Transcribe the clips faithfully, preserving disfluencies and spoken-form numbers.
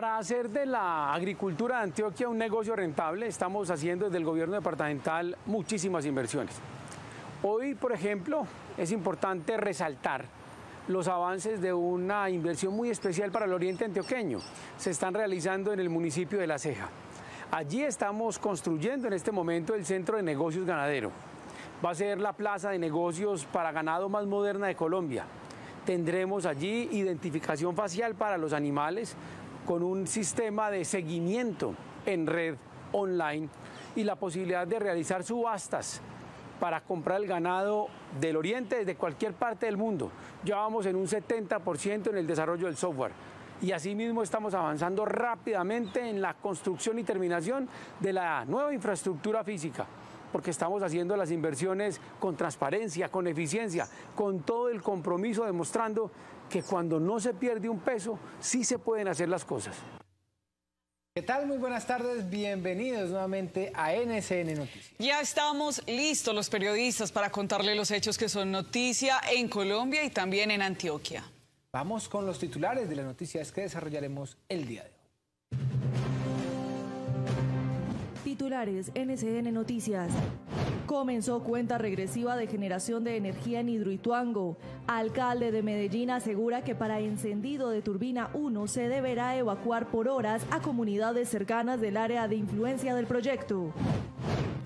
Para hacer de la agricultura de Antioquia un negocio rentable, estamos haciendo desde el gobierno departamental muchísimas inversiones. Hoy, por ejemplo, es importante resaltar los avances de una inversión muy especial para el oriente antioqueño. Se están realizando en el municipio de La Ceja. Allí estamos construyendo en este momento el centro de negocios ganadero. Va a ser la plaza de negocios para ganado más moderna de Colombia. Tendremos allí identificación facial para los animales con un sistema de seguimiento en red online y la posibilidad de realizar subastas para comprar el ganado del oriente desde cualquier parte del mundo. Ya vamos en un setenta por ciento en el desarrollo del software. Y asimismo estamos avanzando rápidamente en la construcción y terminación de la nueva infraestructura física, porque estamos haciendo las inversiones con transparencia, con eficiencia, con todo el compromiso, demostrando que cuando no se pierde un peso, sí se pueden hacer las cosas. ¿Qué tal? Muy buenas tardes, bienvenidos nuevamente a N C N Noticias. Ya estamos listos los periodistas para contarle los hechos que son noticia en Colombia y también en Antioquia. Vamos con los titulares de las noticias que desarrollaremos el día de hoy. Titulares N C N Noticias. Comenzó cuenta regresiva de generación de energía en Hidroituango. Alcalde de Medellín asegura que para encendido de turbina uno se deberá evacuar por horas a comunidades cercanas del área de influencia del proyecto.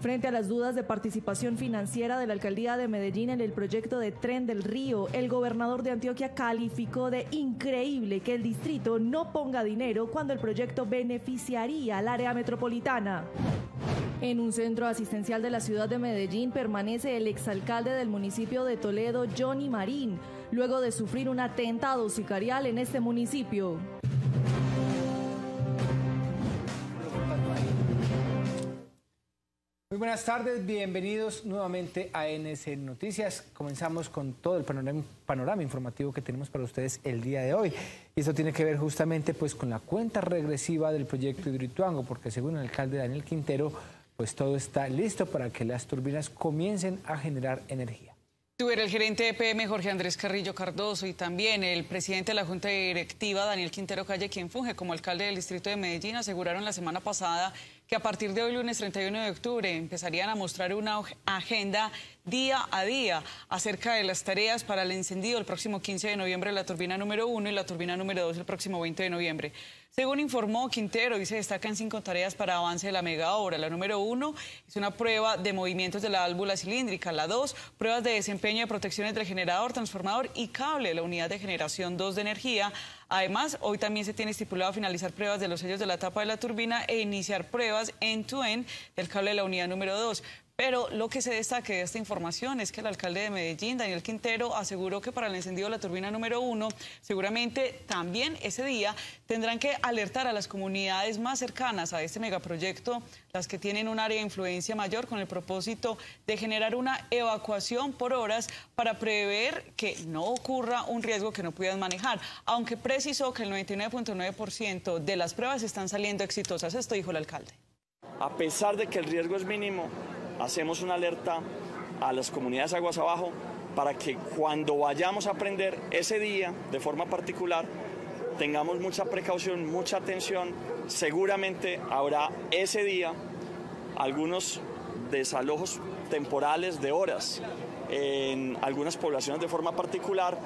Frente a las dudas de participación financiera de la Alcaldía de Medellín en el proyecto de Tren del Río, el gobernador de Antioquia calificó de increíble que el distrito no ponga dinero cuando el proyecto beneficiaría al área metropolitana. En un centro asistencial de la ciudad de Medellín permanece el exalcalde del municipio de Toledo, Johnny Marín, luego de sufrir un atentado sicarial en este municipio. Muy buenas tardes, bienvenidos nuevamente a N C N Noticias. Comenzamos con todo el panorama, panorama informativo que tenemos para ustedes el día de hoy. Y esto tiene que ver justamente pues, con la cuenta regresiva del proyecto Hidroituango, porque según el alcalde Daniel Quintero, pues todo está listo para que las turbinas comiencen a generar energía. Tuve el gerente de E P M, Jorge Andrés Carrillo Cardoso, y también el presidente de la Junta Directiva, Daniel Quintero Calle, quien funge como alcalde del distrito de Medellín, aseguraron la semana pasada que a partir de hoy, lunes treinta y uno de octubre, empezarían a mostrar una agenda día a día acerca de las tareas para el encendido el próximo quince de noviembre de la turbina número uno y la turbina número dos el próximo veinte de noviembre. Según informó Quintero, y se destacan cinco tareas para avance de la mega obra. La número uno es una prueba de movimientos de la válvula cilíndrica. La dos, pruebas de desempeño de protecciones del generador, transformador y cable de la unidad de generación dos de energía. Además, hoy también se tiene estipulado finalizar pruebas de los sellos de la tapa de la turbina e iniciar pruebas end-to-end del cable de la unidad número dos. Pero lo que se destaca de esta información es que el alcalde de Medellín, Daniel Quintero, aseguró que para el encendido de la turbina número uno, seguramente también ese día tendrán que alertar a las comunidades más cercanas a este megaproyecto, las que tienen un área de influencia mayor, con el propósito de generar una evacuación por horas para prever que no ocurra un riesgo que no puedan manejar. Aunque precisó que el noventa y nueve punto nueve por ciento de las pruebas están saliendo exitosas. Esto dijo el alcalde. A pesar de que el riesgo es mínimo, hacemos una alerta a las comunidades aguas abajo para que cuando vayamos a prender ese día de forma particular tengamos mucha precaución, mucha atención. Seguramente habrá ese día algunos desalojos temporales de horas en algunas poblaciones de forma particular,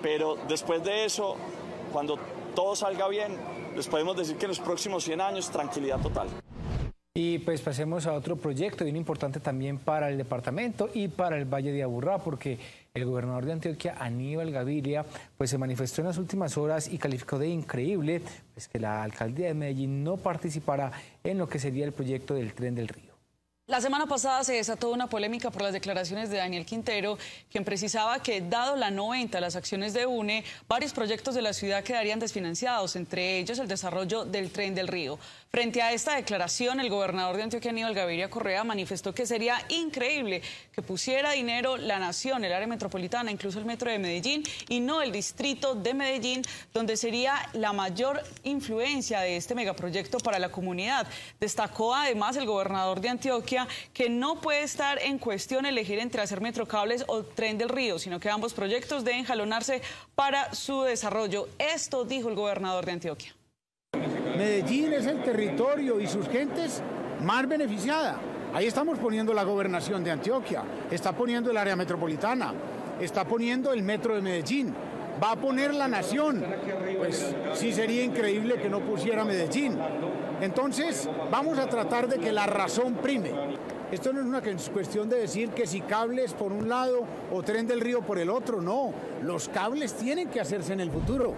pero después de eso, cuando todo salga bien, les podemos decir que en los próximos cien años tranquilidad total. Y pues pasemos a otro proyecto bien importante también para el departamento y para el Valle de Aburrá, porque el gobernador de Antioquia, Aníbal Gaviria, pues se manifestó en las últimas horas y calificó de increíble pues, que la alcaldía de Medellín no participará en lo que sería el proyecto del Tren del Río. La semana pasada se desató una polémica por las declaraciones de Daniel Quintero, quien precisaba que, dado la noventa, las acciones de UNE, varios proyectos de la ciudad quedarían desfinanciados, entre ellos el desarrollo del Tren del Río. Frente a esta declaración, el gobernador de Antioquia, Aníbal Gaviria Correa, manifestó que sería increíble que pusiera dinero la nación, el área metropolitana, incluso el metro de Medellín, y no el distrito de Medellín, donde sería la mayor influencia de este megaproyecto para la comunidad. Destacó además el gobernador de Antioquia que no puede estar en cuestión elegir entre hacer metrocables o Tren del Río, sino que ambos proyectos deben jalonarse para su desarrollo. Esto dijo el gobernador de Antioquia. Medellín es el territorio y sus gentes más beneficiada. Ahí estamos poniendo la gobernación de Antioquia, está poniendo el área metropolitana, está poniendo el metro de Medellín, va a poner la nación. Pues sí sería increíble que no pusiera Medellín. Entonces vamos a tratar de que la razón prime. Esto no es una cuestión de decir que si cables por un lado o tren del río por el otro, no. Los cables tienen que hacerse en el futuro.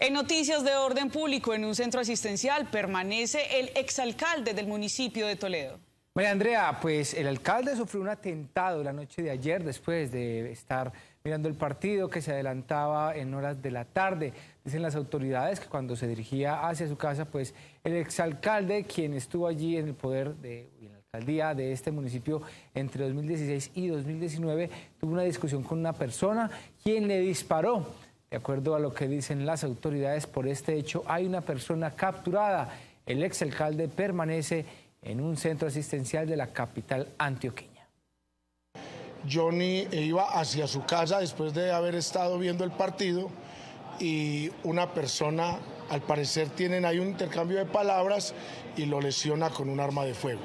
En noticias de orden público, en un centro asistencial permanece el exalcalde del municipio de Toledo. María Andrea, pues el alcalde sufrió un atentado la noche de ayer después de estar mirando el partido que se adelantaba en horas de la tarde. Dicen las autoridades que cuando se dirigía hacia su casa, pues el exalcalde, quien estuvo allí en el poder de en la alcaldía de este municipio entre dos mil dieciséis y dos mil diecinueve, tuvo una discusión con una persona quien le disparó. De acuerdo a lo que dicen las autoridades, por este hecho hay una persona capturada. El exalcalde permanece en un centro asistencial de la capital antioqueña. Johnny iba hacia su casa después de haber estado viendo el partido y una persona, al parecer tienen ahí un intercambio de palabras y lo lesiona con un arma de fuego.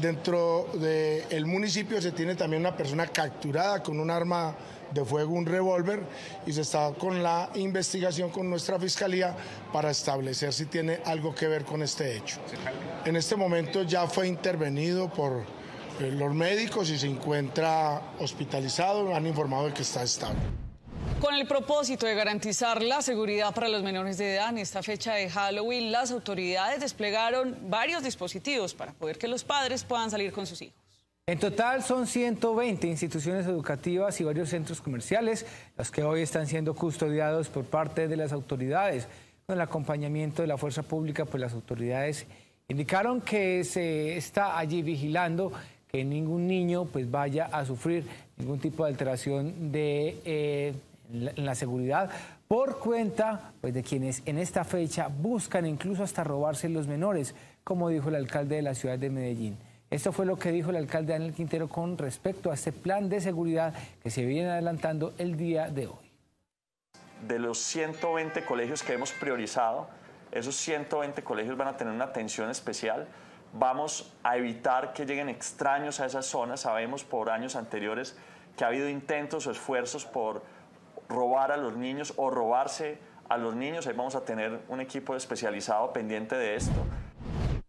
Dentro del municipio se tiene también una persona capturada con un arma de fuego, un revólver, y se está con la investigación con nuestra fiscalía para establecer si tiene algo que ver con este hecho. En este momento ya fue intervenido por los médicos y se encuentra hospitalizado, han informado de que está estable. Con el propósito de garantizar la seguridad para los menores de edad en esta fecha de Halloween, las autoridades desplegaron varios dispositivos para poder que los padres puedan salir con sus hijos. En total son ciento veinte instituciones educativas y varios centros comerciales los que hoy están siendo custodiados por parte de las autoridades. Con el acompañamiento de la fuerza pública, pues las autoridades indicaron que se está allí vigilando que ningún niño pues vaya a sufrir ningún tipo de alteración de eh, en la seguridad por cuenta pues, de quienes en esta fecha buscan incluso hasta robarse los menores, como dijo el alcalde de la ciudad de Medellín. Esto fue lo que dijo el alcalde Daniel Quintero con respecto a este plan de seguridad que se viene adelantando el día de hoy. De los ciento veinte colegios que hemos priorizado, esos ciento veinte colegios van a tener una atención especial. Vamos a evitar que lleguen extraños a esas zonas. Sabemos por años anteriores que ha habido intentos o esfuerzos por robar a los niños o robarse a los niños. Ahí vamos a tener un equipo especializado pendiente de esto.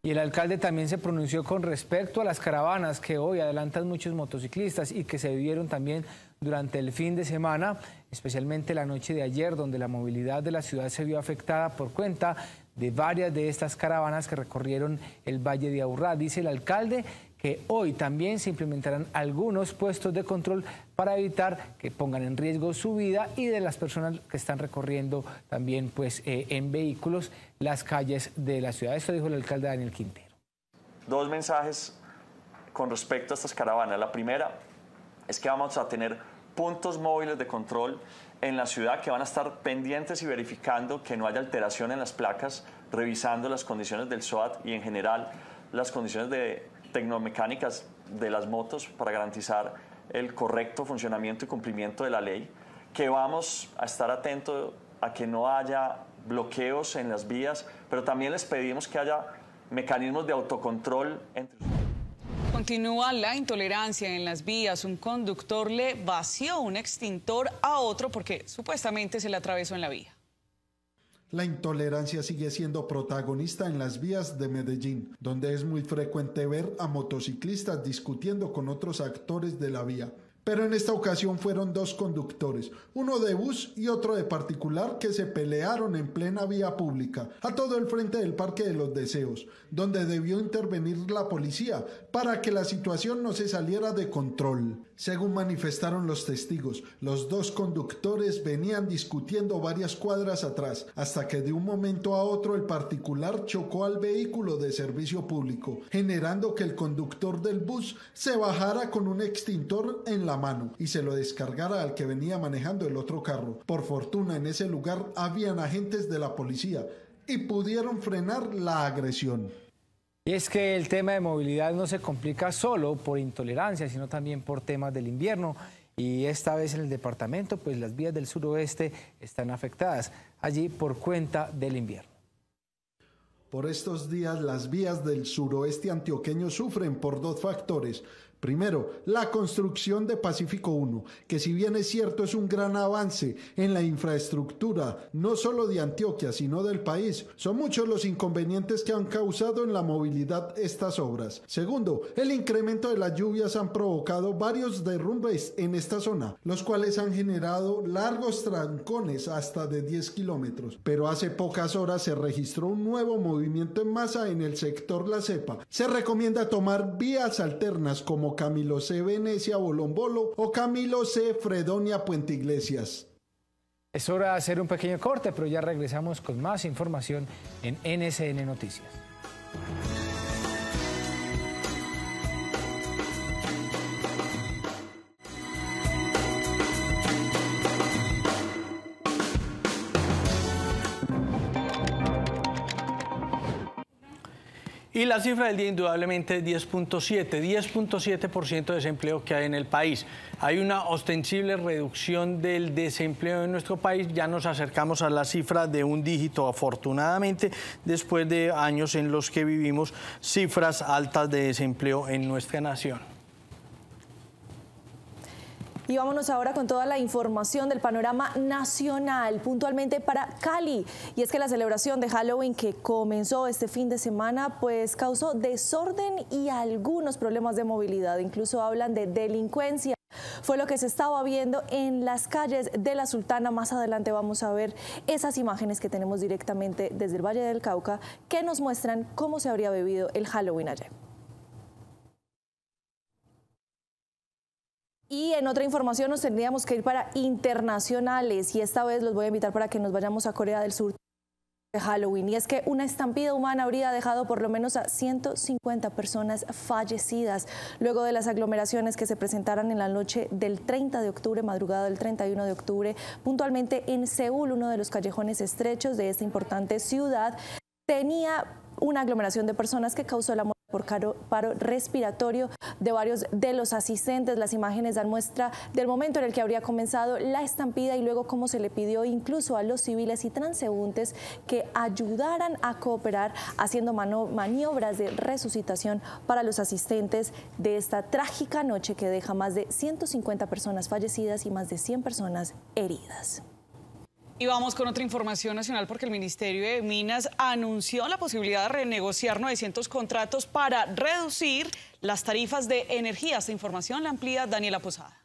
Y el alcalde también se pronunció con respecto a las caravanas que hoy adelantan muchos motociclistas y que se vivieron también durante el fin de semana, especialmente la noche de ayer, donde la movilidad de la ciudad se vio afectada por cuenta de varias de estas caravanas que recorrieron el Valle de Aburrá. Dice el alcalde que hoy también se implementarán algunos puestos de control para evitar que pongan en riesgo su vida y de las personas que están recorriendo también pues, eh, en vehículos las calles de la ciudad. Esto dijo el alcalde Daniel Quintero. Dos mensajes con respecto a estas caravanas. La primera es que vamos a tener puntos móviles de control en la ciudad que van a estar pendientes y verificando que no haya alteración en las placas, revisando las condiciones del SOAT y en general las condiciones de tecnomecánicas de las motos para garantizar el correcto funcionamiento y cumplimiento de la ley, que vamos a estar atentos a que no haya bloqueos en las vías, pero también les pedimos que haya mecanismos de autocontrol entre los... Continúa la intolerancia en las vías. Un conductor le vació un extintor a otro porque supuestamente se le atravesó en la vía. La intolerancia sigue siendo protagonista en las vías de Medellín, donde es muy frecuente ver a motociclistas discutiendo con otros actores de la vía. Pero en esta ocasión fueron dos conductores, uno de bus y otro de particular, que se pelearon en plena vía pública, a todo el frente del Parque de los Deseos, donde debió intervenir la policía para que la situación no se saliera de control. Según manifestaron los testigos, los dos conductores venían discutiendo varias cuadras atrás, hasta que de un momento a otro el particular chocó al vehículo de servicio público, generando que el conductor del bus se bajara con un extintor en la mano y se lo descargara al que venía manejando el otro carro. Por fortuna, en ese lugar habían agentes de la policía y pudieron frenar la agresión. Y es que el tema de movilidad no se complica solo por intolerancia, sino también por temas del invierno. Y esta vez en el departamento, pues las vías del suroeste están afectadas allí por cuenta del invierno. Por estos días las vías del suroeste antioqueño sufren por dos factores. Primero, la construcción de Pacífico uno, que si bien es cierto es un gran avance en la infraestructura, no solo de Antioquia, sino del país. Son muchos los inconvenientes que han causado en la movilidad estas obras. Segundo, el incremento de las lluvias han provocado varios derrumbes en esta zona, los cuales han generado largos trancones hasta de diez kilómetros. Pero hace pocas horas se registró un nuevo movimiento en masa en el sector La Cepa. Se recomienda tomar vías alternas como Camilo C. Venecia Bolombolo o Camilo C. Fredonia Puente Iglesias. Es hora de hacer un pequeño corte, pero ya regresamos con más información en N C N Noticias. Y la cifra del día indudablemente es diez punto siete, diez punto siete por ciento de desempleo que hay en el país. Hay una ostensible reducción del desempleo en nuestro país, ya nos acercamos a la cifra de un dígito afortunadamente, después de años en los que vivimos cifras altas de desempleo en nuestra nación. Y vámonos ahora con toda la información del panorama nacional, puntualmente para Cali. Y es que la celebración de Halloween que comenzó este fin de semana, pues causó desorden y algunos problemas de movilidad. Incluso hablan de delincuencia. Fue lo que se estaba viendo en las calles de la Sultana. Más adelante vamos a ver esas imágenes que tenemos directamente desde el Valle del Cauca que nos muestran cómo se habría vivido el Halloween ayer. Y en otra información nos tendríamos que ir para internacionales y esta vez los voy a invitar para que nos vayamos a Corea del Sur de Halloween. Y es que una estampida humana habría dejado por lo menos a ciento cincuenta personas fallecidas luego de las aglomeraciones que se presentaran en la noche del treinta de octubre, madrugada del treinta y uno de octubre, puntualmente en Seúl, uno de los callejones estrechos de esta importante ciudad. Tenía una aglomeración de personas que causó la muerte por paro respiratorio de varios de los asistentes. Las imágenes dan muestra del momento en el que habría comenzado la estampida y luego cómo se le pidió incluso a los civiles y transeúntes que ayudaran a cooperar haciendo maniobras de resucitación para los asistentes de esta trágica noche que deja más de ciento cincuenta personas fallecidas y más de cien personas heridas. Y vamos con otra información nacional porque el Ministerio de Minas anunció la posibilidad de renegociar novecientos contratos para reducir las tarifas de energía. Esta información la amplía Daniela Posada.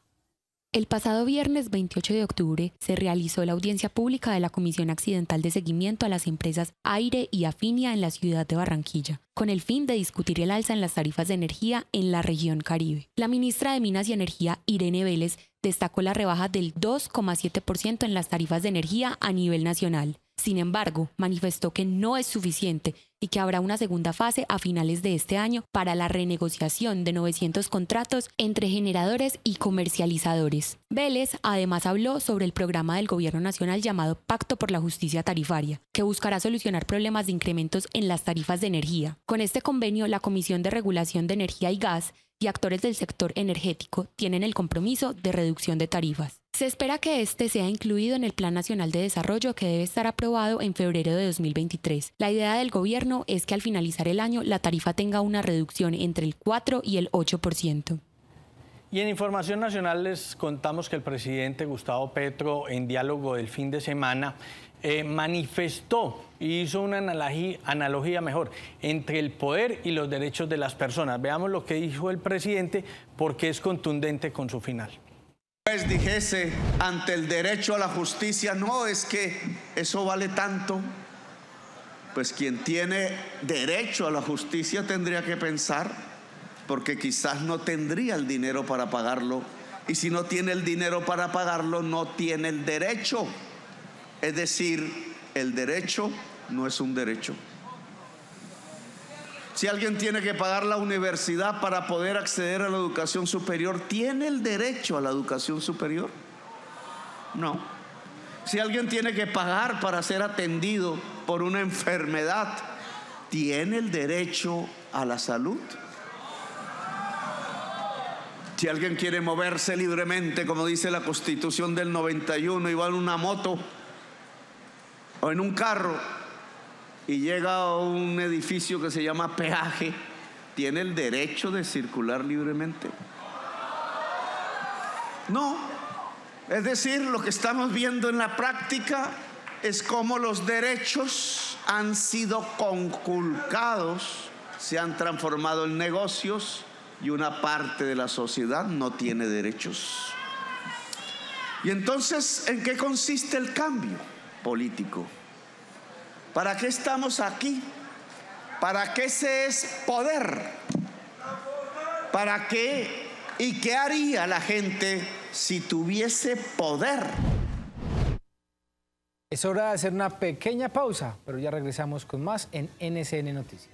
El pasado viernes veintiocho de octubre se realizó la audiencia pública de la Comisión Accidental de Seguimiento a las Empresas Aire y Afinia en la ciudad de Barranquilla, con el fin de discutir el alza en las tarifas de energía en la región Caribe. La ministra de Minas y Energía, Irene Vélez, destacó la rebaja del dos coma siete por ciento en las tarifas de energía a nivel nacional. Sin embargo, manifestó que no es suficiente y que habrá una segunda fase a finales de este año para la renegociación de novecientos contratos entre generadores y comercializadores. Vélez además habló sobre el programa del Gobierno Nacional llamado Pacto por la Justicia Tarifaria, que buscará solucionar problemas de incrementos en las tarifas de energía. Con este convenio, la Comisión de Regulación de Energía y Gas y actores del sector energético tienen el compromiso de reducción de tarifas. Se espera que este sea incluido en el Plan Nacional de Desarrollo que debe estar aprobado en febrero de dos mil veintitrés. La idea del gobierno es que al finalizar el año la tarifa tenga una reducción entre el cuatro y el ocho por ciento. Y en Información Nacional les contamos que el presidente Gustavo Petro, en diálogo del fin de semana, eh, manifestó y hizo una analogía, analogía mejor entre el poder y los derechos de las personas. Veamos lo que dijo el presidente porque es contundente con su final. Pues dijese ante el derecho a la justicia, no es que eso vale tanto, pues quien tiene derecho a la justicia tendría que pensar, porque quizás no tendría el dinero para pagarlo, y si no tiene el dinero para pagarlo, no tiene el derecho. Es decir, el derecho no es un derecho. Si alguien tiene que pagar la universidad para poder acceder a la educación superior, ¿tiene el derecho a la educación superior? No. Si alguien tiene que pagar para ser atendido por una enfermedad, ¿tiene el derecho a la salud? Si alguien quiere moverse libremente, como dice la Constitución del noventa y uno, y va en una moto o en un carro, y llega a un edificio que se llama peaje, ¿tiene el derecho de circular libremente? No. Es decir, lo que estamos viendo en la práctica es cómo los derechos han sido conculcados, se han transformado en negocios y una parte de la sociedad no tiene derechos. Y entonces, ¿en qué consiste el cambio político? ¿Para qué estamos aquí? ¿Para qué se es poder? ¿Para qué? ¿Y qué haría la gente si tuviese poder? Es hora de hacer una pequeña pausa, pero ya regresamos con más en N C N Noticias.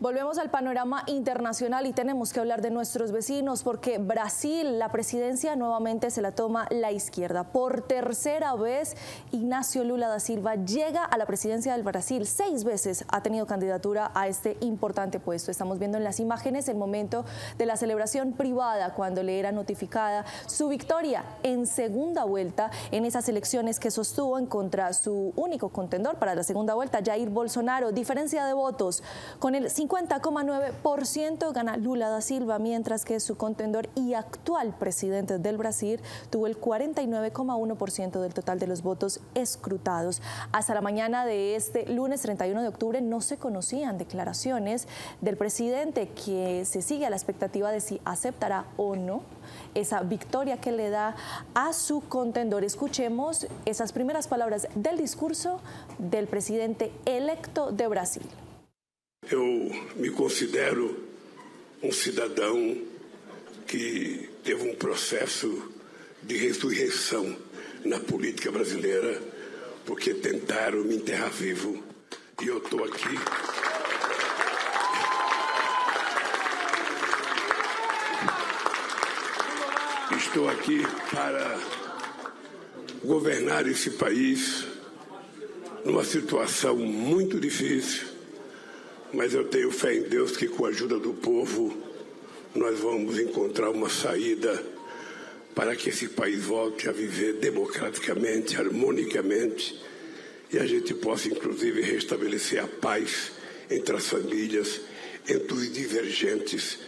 Volvemos al panorama internacional y tenemos que hablar de nuestros vecinos porque Brasil, la presidencia nuevamente se la toma la izquierda. Por tercera vez, Inácio Lula da Silva llega a la presidencia del Brasil. Seis veces ha tenido candidatura a este importante puesto. Estamos viendo en las imágenes el momento de la celebración privada cuando le era notificada su victoria en segunda vuelta en esas elecciones que sostuvo en contra su único contendor para la segunda vuelta, Jair Bolsonaro. Diferencia de votos con el cincuenta coma nueve por ciento gana Lula da Silva, mientras que su contendor y actual presidente del Brasil tuvo el cuarenta y nueve coma uno por ciento del total de los votos escrutados. Hasta la mañana de este lunes treinta y uno de octubre no se conocían declaraciones del presidente, que se sigue a la expectativa de si aceptará o no esa victoria que le da a su contendor. Escuchemos esas primeras palabras del discurso del presidente electo de Brasil. Eu me considero um cidadão que teve um processo de ressurreição na política brasileira, porque tentaram me enterrar vivo e eu estou aqui. Estou aqui para governar esse país numa situação muito difícil. Mas eu tenho fé em Deus que com a ajuda do povo nós vamos encontrar uma saída para que esse país volte a viver democraticamente, harmonicamente e a gente possa inclusive restabelecer a paz entre as famílias, entre os divergentes,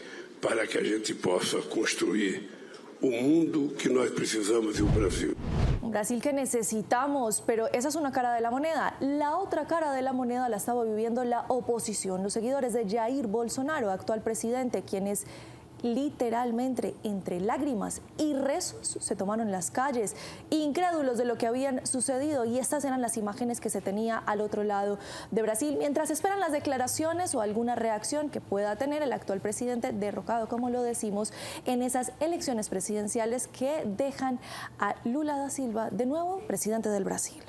para que a gente possa construir o mundo que nós precisamos e o Brasil. Brasil que necesitamos, pero esa es una cara de la moneda. La otra cara de la moneda la estaba viviendo la oposición, los seguidores de Jair Bolsonaro, actual presidente, quienes literalmente entre lágrimas y rezos se tomaron las calles, incrédulos de lo que habían sucedido, y estas eran las imágenes que se tenía al otro lado de Brasil, mientras esperan las declaraciones o alguna reacción que pueda tener el actual presidente derrocado, como lo decimos, en esas elecciones presidenciales que dejan a Lula da Silva de nuevo presidente del Brasil.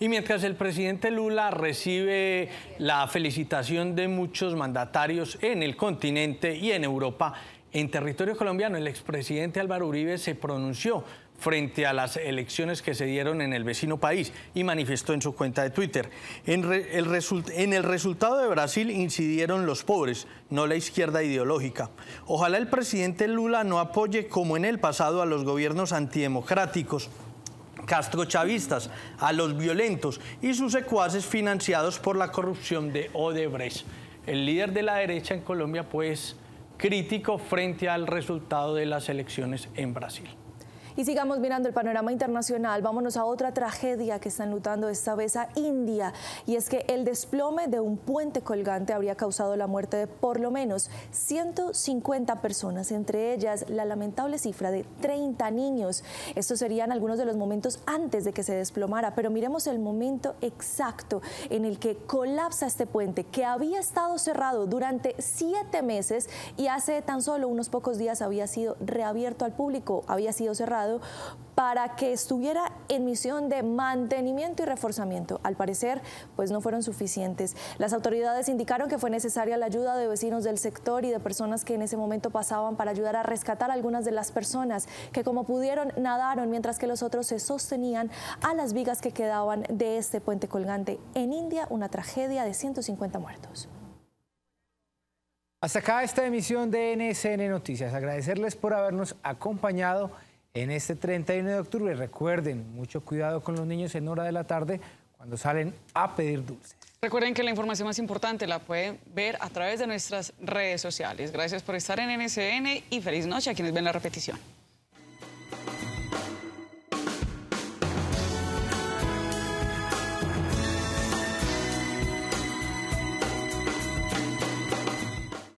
Y mientras el presidente Lula recibe la felicitación de muchos mandatarios en el continente y en Europa, en territorio colombiano el expresidente Álvaro Uribe se pronunció frente a las elecciones que se dieron en el vecino país y manifestó en su cuenta de Twitter: en, re, el, result, en el resultado de Brasil incidieron los pobres, no la izquierda ideológica. Ojalá el presidente Lula no apoye como en el pasado a los gobiernos antidemocráticos, castrochavistas, a los violentos y sus secuaces financiados por la corrupción de Odebrecht. El líder de la derecha en Colombia, pues, crítico frente al resultado de las elecciones en Brasil. Y sigamos mirando el panorama internacional, vámonos a otra tragedia que está enlutando esta vez a India, y es que el desplome de un puente colgante habría causado la muerte de por lo menos ciento cincuenta personas, entre ellas la lamentable cifra de treinta niños. Estos serían algunos de los momentos antes de que se desplomara, pero miremos el momento exacto en el que colapsa este puente, que había estado cerrado durante siete meses y hace tan solo unos pocos días había sido reabierto al público, había sido cerrado Estado para que estuviera en misión de mantenimiento y reforzamiento. Al parecer, pues no fueron suficientes. Las autoridades indicaron que fue necesaria la ayuda de vecinos del sector y de personas que en ese momento pasaban para ayudar a rescatar a algunas de las personas que como pudieron nadaron, mientras que los otros se sostenían a las vigas que quedaban de este puente colgante. En India, una tragedia de ciento cincuenta muertos. Hasta acá esta emisión de N C N Noticias. Agradecerles por habernos acompañado en este treinta y uno de octubre. Recuerden, mucho cuidado con los niños en hora de la tarde cuando salen a pedir dulces. Recuerden que la información más importante la pueden ver a través de nuestras redes sociales. Gracias por estar en N C N y feliz noche a quienes ven la repetición.